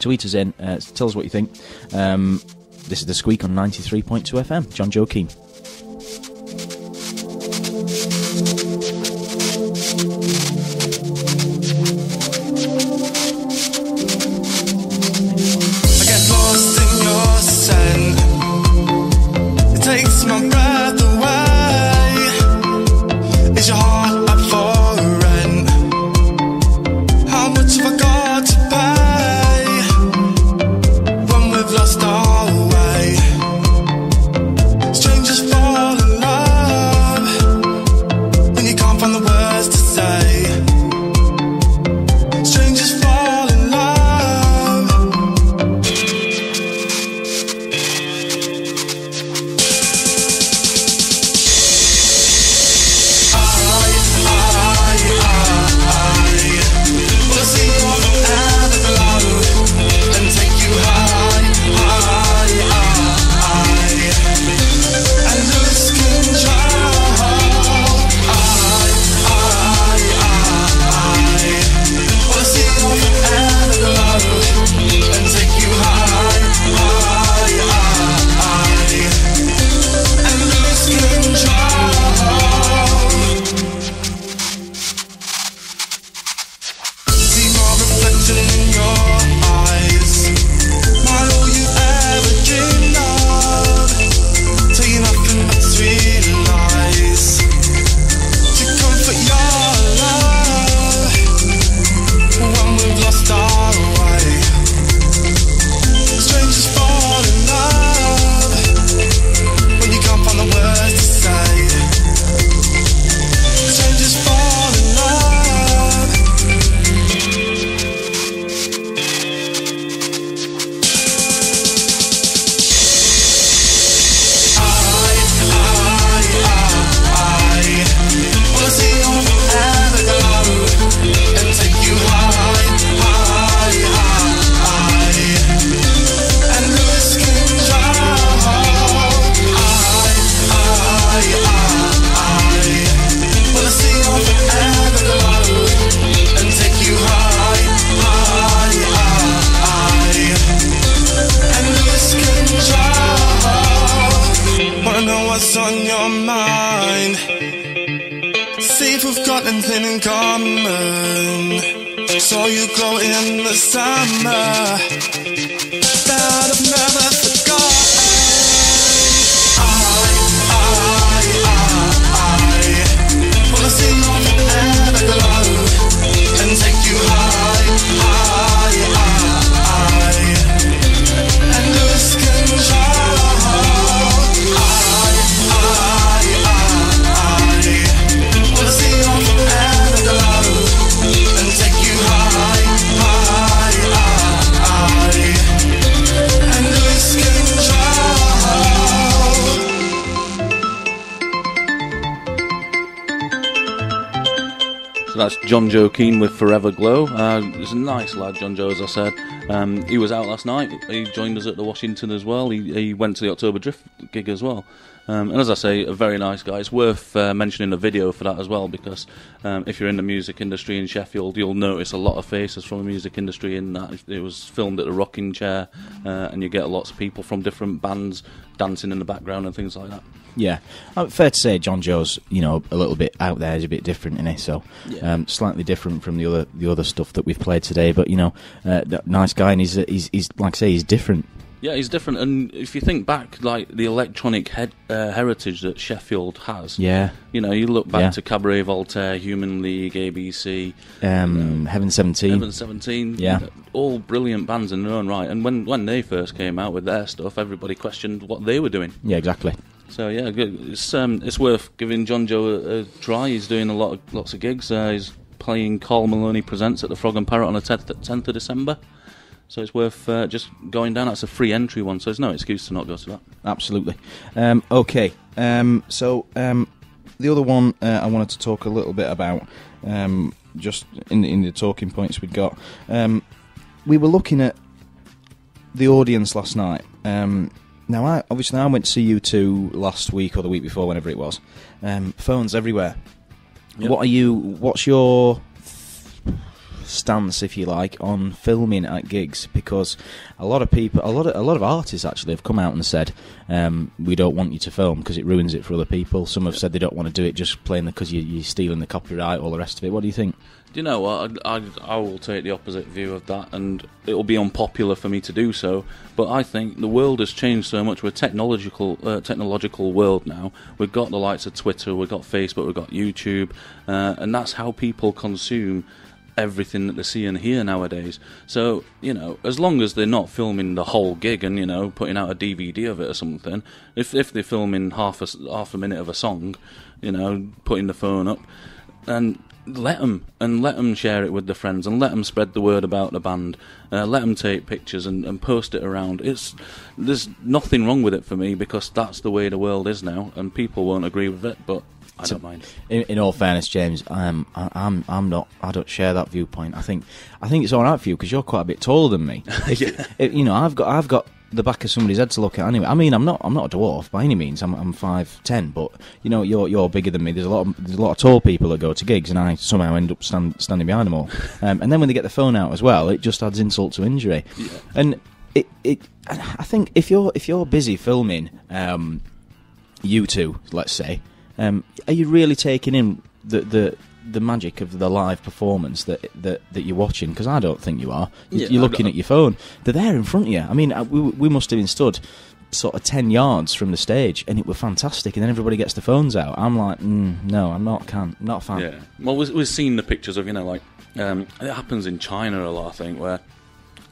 tweet us in. Uh, tell us what you think. Um, this is The Sqweek on ninety-three point two F M. Johnjo Keane. That's Johnjo Keane with Forever Glow. Uh, he's a nice lad, Johnjo, as I said. Um, he was out last night. He joined us at the Washington as well. He, he went to the October Drift gig as well. Um, and as I say, a very nice guy. It's worth uh, mentioning the video for that as well, because um, if you're in the music industry in Sheffield, you'll notice a lot of faces from the music industry in that. It was filmed at the Rocking Chair, uh, and you get lots of people from different bands dancing in the background and things like that. Yeah, uh, fair to say, Johnjo's, you know, a little bit out there. He's a bit different, isn't he? So yeah. um, slightly different from the other the other stuff that we've played today. But you know, uh, nice guy, and he's he's, he's like I say, he's different. Yeah, he's different. And if you think back, like the electronic head, uh, heritage that Sheffield has. Yeah. You know, you look back yeah. to Cabaret Voltaire, Human League, A B C, um, you know, Heaven Seventeen, Heaven Seventeen. Yeah. All brilliant bands in their own right. And when when they first came out with their stuff, everybody questioned what they were doing. Yeah, exactly. So yeah, it's um, it's worth giving Johnjo a, a try. He's doing a lot of, lots of gigs. Uh, he's playing Carl Maloney Presents at the Frog and Parrot on the tenth of December. So it's worth uh, just going down. That's a free entry one, so there's no excuse to not go to that. Absolutely. Um, okay, um, so um, the other one uh, I wanted to talk a little bit about, um, just in the, in the talking points we got, um, we were looking at the audience last night. Um, now, I, obviously, I went to see U two last week or the week before, whenever it was. Um, phones everywhere. Yep. What are you? What's your stance, if you like, on filming at gigs? Because a lot of people, a lot of a lot of artists actually have come out and said um, we don't want you to film because it ruins it for other people. Some have said they don't want to do it just plainly because you, you're stealing the copyright, all the rest of it. What do you think? Do you know what? I, I, I will take the opposite view of that, and it will be unpopular for me to do so. But I think the world has changed so much. We're a technological, uh, technological world now. We've got the likes of Twitter, we've got Facebook, we've got YouTube, uh, and that's how people consume everything that they see and hear nowadays. So, you know, as long as they're not filming the whole gig and, you know, putting out a D V D of it or something, if if they're filming half a, half a minute of a song, you know, putting the phone up, and let them, and let them share it with their friends, and let them spread the word about the band, uh, let them take pictures and, and post it around. It's There's nothing wrong with it for me, because that's the way the world is now, and people won't agree with it, but I don't mind. In, in all fairness, James, um, I, I'm, I'm not. I don't share that viewpoint. I think, I think it's all right for you because you're quite a bit taller than me. If, yeah. if, you know, I've got, I've got the back of somebody's head to look at anyway. I mean, I'm not, I'm not a dwarf by any means. I'm, I'm five ten, but you know, you're, you're bigger than me. There's a lot, of, there's a lot of tall people that go to gigs, and I somehow end up stand, standing behind them all. Um, and then when they get the phone out as well, it just adds insult to injury. Yeah. And it, it, I think if you're, if you're busy filming, um, you two, let's say. Um, are you really taking in the, the the magic of the live performance that that, that you're watching? Because I don't think you are. You're, yeah, you're looking at your phone. They're there in front of you. I mean, we we must have been stood sort of ten yards from the stage, and it was fantastic. And then everybody gets the phones out. I'm like, mm, no, I'm not can't not a fan. Yeah. Well, we've, we've seen the pictures of, you know, like um, it happens in China a lot, I think, where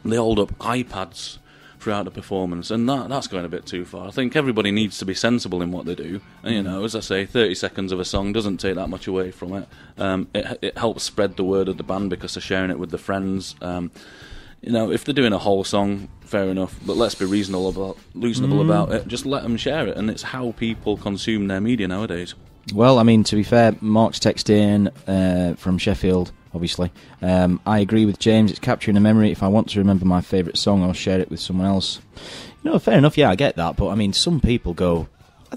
they hold up iPads throughout the performance, and that that's going a bit too far. I think everybody needs to be sensible in what they do, and you know, as I say, thirty seconds of a song doesn't take that much away from it. Um, it, it helps spread the word of the band because they're sharing it with their friends. Um, you know, if they're doing a whole song, fair enough, but let's be reasonable about, reasonable mm. about it. Just let them share it, and it's how people consume their media nowadays. Well, I mean, to be fair, Mark's texting uh, from Sheffield, obviously. Um, I agree with James. It's capturing a memory. If I want to remember my favourite song, I'll share it with someone else. You know, fair enough. Yeah, I get that. But, I mean, some people go...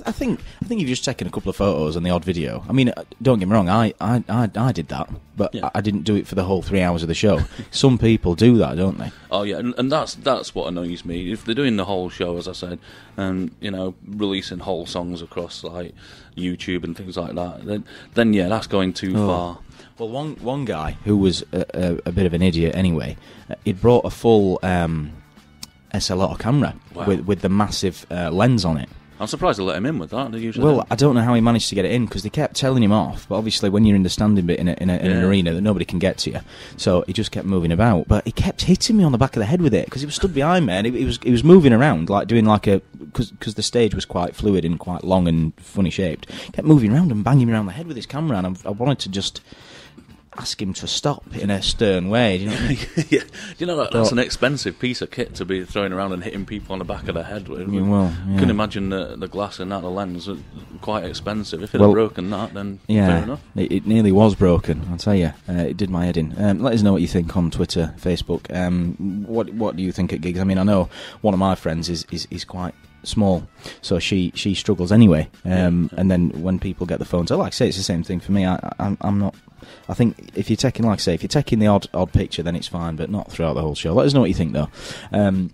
I think I think you've just taken a couple of photos and the odd video. I mean, don't get me wrong, I I, I, I did that, but yeah. I, I didn't do it for the whole three hours of the show. Some people do that, don't they? Oh, yeah, and, and that's that's what annoys me. If they're doing the whole show, as I said, and, you know, releasing whole songs across, like, YouTube and things like that, then, then yeah, that's going too oh. far. Well, one, one guy who was a, a, a bit of an idiot anyway, he'd brought a full um, S L R camera wow. with, with the massive uh, lens on it. I'm surprised they let him in with that. They usually well, don't. I don't know how he managed to get it in, because they kept telling him off, but obviously when you're in the standing bit in, a, in, a, in yeah. an arena that nobody can get to you, so he just kept moving about, but he kept hitting me on the back of the head with it, because he was stood behind me, and he, he, was, he was moving around, like doing like a... because the stage was quite fluid and quite long and funny shaped. He kept moving around and banging me around the head with his camera, and I, I wanted to just... ask him to stop in a stern way. Do you know what I mean? yeah. Do you know that, that's an expensive piece of kit to be throwing around and hitting people on the back of the head with? You well, yeah. can imagine the, the glass and that, the lens, are quite expensive. If it well, had broken that, then yeah, fair enough. It, it nearly was broken, I'll tell you. Uh, it did my head in. Um, let us know what you think on Twitter, Facebook. Um, what what do you think at gigs? I mean, I know one of my friends is is, is quite small, so she she struggles anyway. Um, yeah. And then when people get the phones, so like I say, it's the same thing for me. I, I I'm not. I think if you're taking, like I say, if you're taking the odd odd picture, then it's fine, but not throughout the whole show. Let us know what you think, though. Um,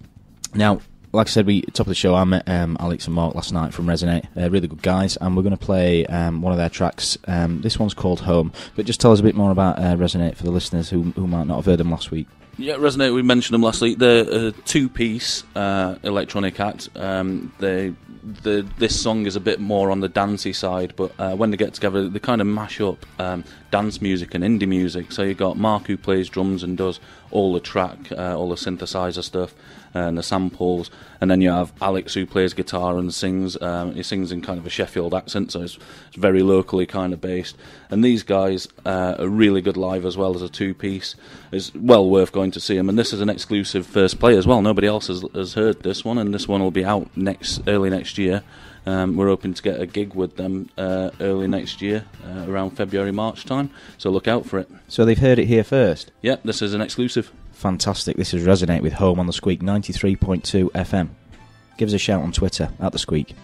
now, like I said, we top of the show, I met um, Alex and Mark last night from Resonate. Uh, really good guys, and we're going to play um, one of their tracks. Um, this one's called Home, but just tell us a bit more about uh, Resonate for the listeners who, who might not have heard them last week. Yeah, Resonate, we mentioned them last week. They're a two-piece uh, electronic act. Um, they, the this song is a bit more on the dancey side, but uh, when they get together, they kind of mash up um, dance music and indie music. So you've got Mark, who plays drums and does all the track, uh, all the synthesizer stuff and the samples, and then you have Alex, who plays guitar and sings. Um, he sings in kind of a Sheffield accent, so it's, it's very locally kind of based. And these guys uh, are really good live as well as a two-piece. It's well worth going to see them, and this is an exclusive first play as well. Nobody else has, has heard this one, and this one will be out next early next year. Um, we're hoping to get a gig with them uh, early next year, uh, around February, March time, so look out for it. So they've heard it here first? Yep, this is an exclusive. Fantastic. This is Resonate with Home on The Sqweek, ninety-three point two F M. Give us a shout on Twitter, at The Sqweek.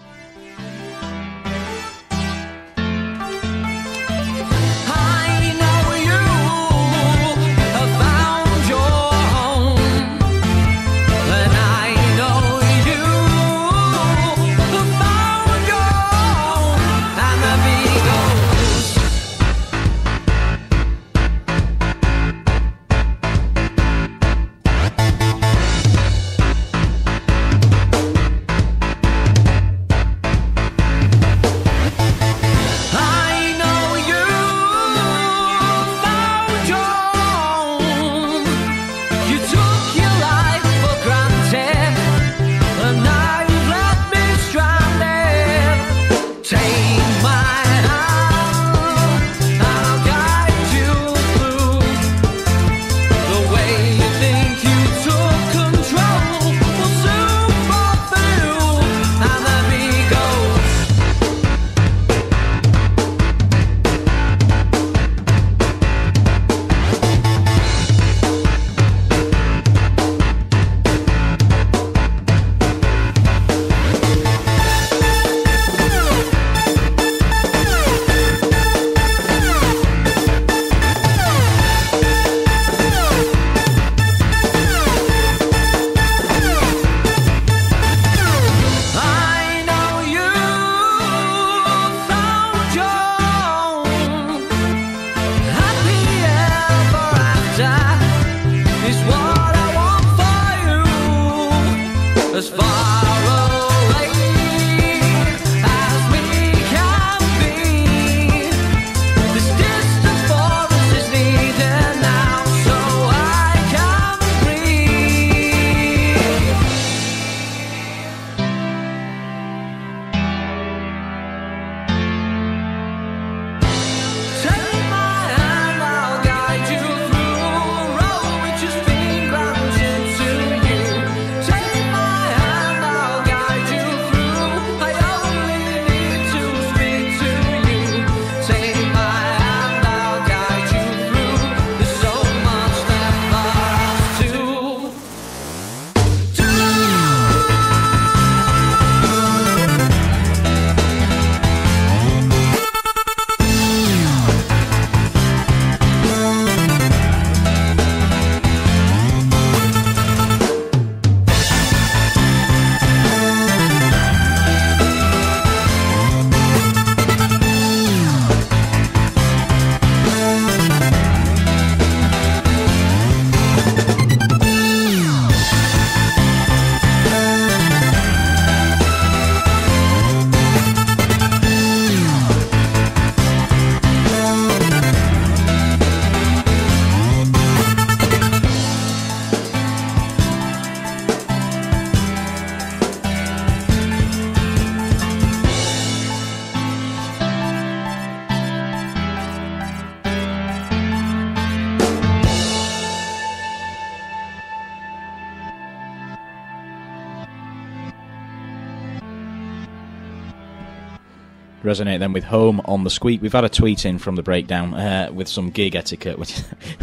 Resonate then with Home on The Sqweek. We've had a tweet in from The Breakdown uh, with some gig etiquette, which,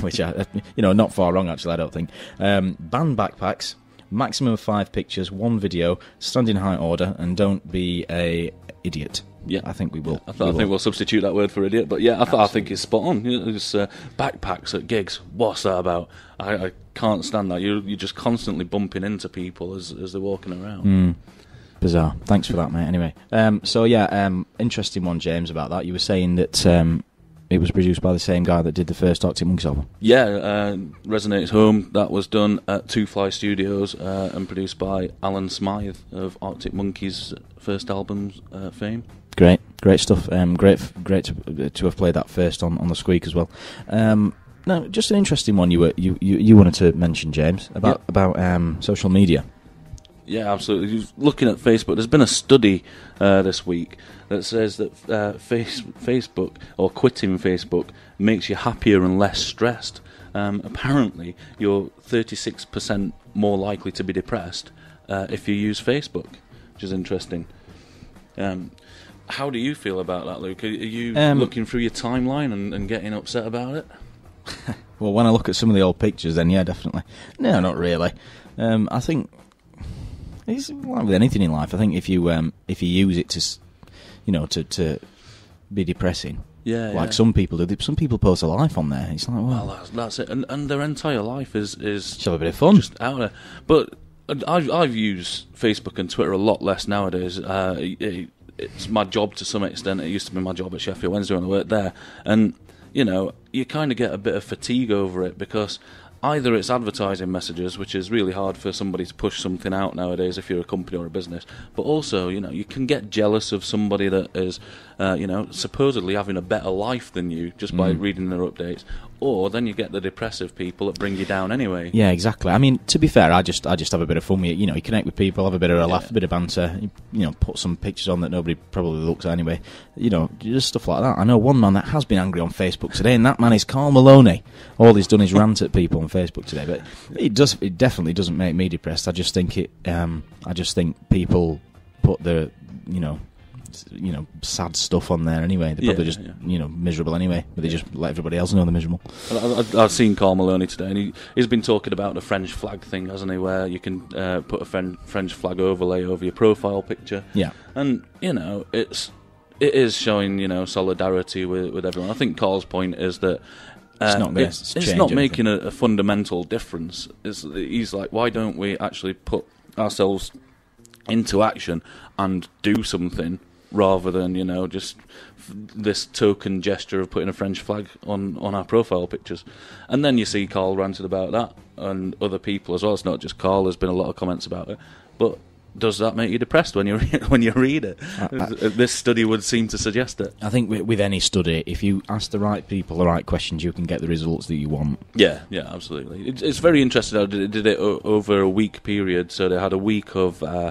which I, you know, not far wrong actually, I don't think. Um, ban backpacks, maximum of five pictures, one video, stand in high order, and don't be a idiot. Yeah, I think we will. I, thought, we I will. think we'll substitute that word for idiot, but yeah, I, thought, I think it's spot on. It's, uh, backpacks at gigs, what's that about? I, I can't stand that. You're, you're just constantly bumping into people as, as they're walking around. Mm. Bizarre. Thanks for that, mate. Anyway, um, so yeah, um, interesting one, James, about that. You were saying that um, It was produced by the same guy that did the first Arctic Monkeys album. Yeah, uh, Resonate's Home, that was done at Two Fly Studios uh, and produced by Alan Smythe of Arctic Monkeys' first album's uh, fame. Great, great stuff. Um, great great to, to have played that first on, on the Sqweek as well. Um, now, just an interesting one you were you, you, you wanted to mention, James, about, yep. about um, social media. Yeah, absolutely. Looking at Facebook, there's been a study uh, this week that says that uh, face, Facebook, or quitting Facebook, makes you happier and less stressed. Um, apparently, you're thirty-six percent more likely to be depressed uh, if you use Facebook, which is interesting. Um, how do you feel about that, Luke? Are, are you um, looking through your timeline and, and getting upset about it? Well, when I look at some of the old pictures, then yeah, definitely. No, not really. Um, I think... It's like with anything in life. I think if you um, if you use it to, you know, to, to be depressing, yeah, like yeah. some people do. Some people post a life on there. It's like, well, well that's, that's it, and and their entire life is is just a bit of fun, just out there. But I've I've used Facebook and Twitter a lot less nowadays. Uh, it, it's my job to some extent. It used to be my job at Sheffield Wednesday when I worked there, and you know, you kind of get a bit of fatigue over it because. Either it's advertising messages, which is really hard for somebody to push something out nowadays if you're a company or a business, but also, you know, you can get jealous of somebody that is, uh, you know, supposedly having a better life than you just by mm. reading their updates, or then you get the depressive people that bring you down anyway. Yeah, exactly. I mean, to be fair, I just I just have a bit of fun with it. You know, you connect with people, have a bit of a yeah. laugh, a bit of banter, you, you know, put some pictures on that nobody probably looks at anyway. You know, just stuff like that. I know one man that has been angry on Facebook today, and that man is Carl Maloney. All he's done is rant at people on Facebook today, but it does. It definitely doesn't make me depressed. I just think it. Um, I just think people put the, you know, you know, sad stuff on there anyway. They're probably yeah, just yeah. you know miserable anyway, but they yeah. just let everybody else know they're miserable. I, I, I've seen Carl Maloney today, and he, he's been talking about the French flag thing, hasn't he? Where you can uh, put a French French flag overlay over your profile picture. Yeah, and you know it's it is showing you know solidarity with with everyone. I think Carl's point is that. Uh, it's not, it's, it's not making a, a fundamental difference. It's, he's like, why don't we actually put ourselves into action and do something rather than, you know, just f- this token gesture of putting a French flag on, on our profile pictures. And then you see Carl ranted about that and other people as well. It's not just Carl. There's been a lot of comments about it. But... does that make you depressed when you read, when you read it? I, I, this study would seem to suggest it. I think with, with any study, if you ask the right people the right questions, you can get the results that you want. Yeah, yeah, absolutely. It, it's very interesting how they did it over a week period. So they had a week of uh,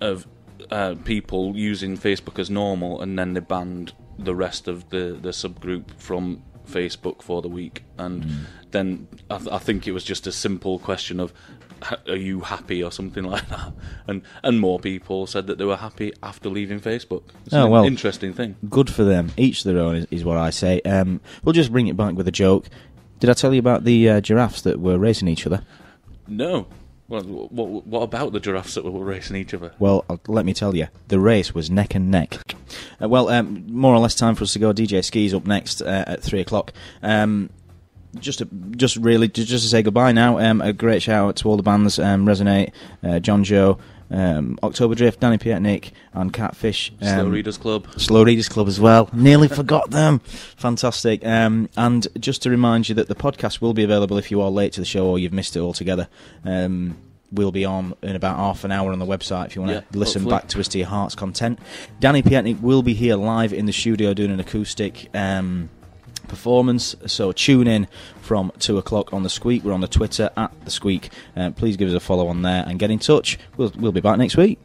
of uh, people using Facebook as normal, and then they banned the rest of the, the subgroup from Facebook for the week. And mm. then I, th- I think it was just a simple question of, are you happy or something like that? And and more people said that they were happy after leaving Facebook. It's oh, an well, interesting thing. Good for them. Each their own is, is what I say. Um, we'll just bring it back with a joke. Did I tell you about the uh, giraffes that were racing each other? No. Well, what, what about the giraffes that were racing each other? Well, let me tell you, the race was neck and neck. Uh, well, um, more or less time for us to go. D J Ski's up next uh, at three o'clock. Um, Just to, just really, just to say goodbye now, um, a great shout-out to all the bands, um, Resonate, uh, Johnjo, um, October Drift, Danny Pietnik, and Catfish. Um, Slow Readers Club. Slow Readers Club as well. Nearly forgot them. Fantastic. Um, and just to remind you that the podcast will be available if you are late to the show or you've missed it altogether. Um, we'll be on in about half an hour on the website if you want to yeah, listen hopefully. back to us to your heart's content. Danny Pietnik will be here live in the studio doing an acoustic... Um, performance, so tune in from two o'clock on the Sqweek. We're on the Twitter at the Sqweek. Uh, please give us a follow on there and get in touch. We'll we'll be back next week.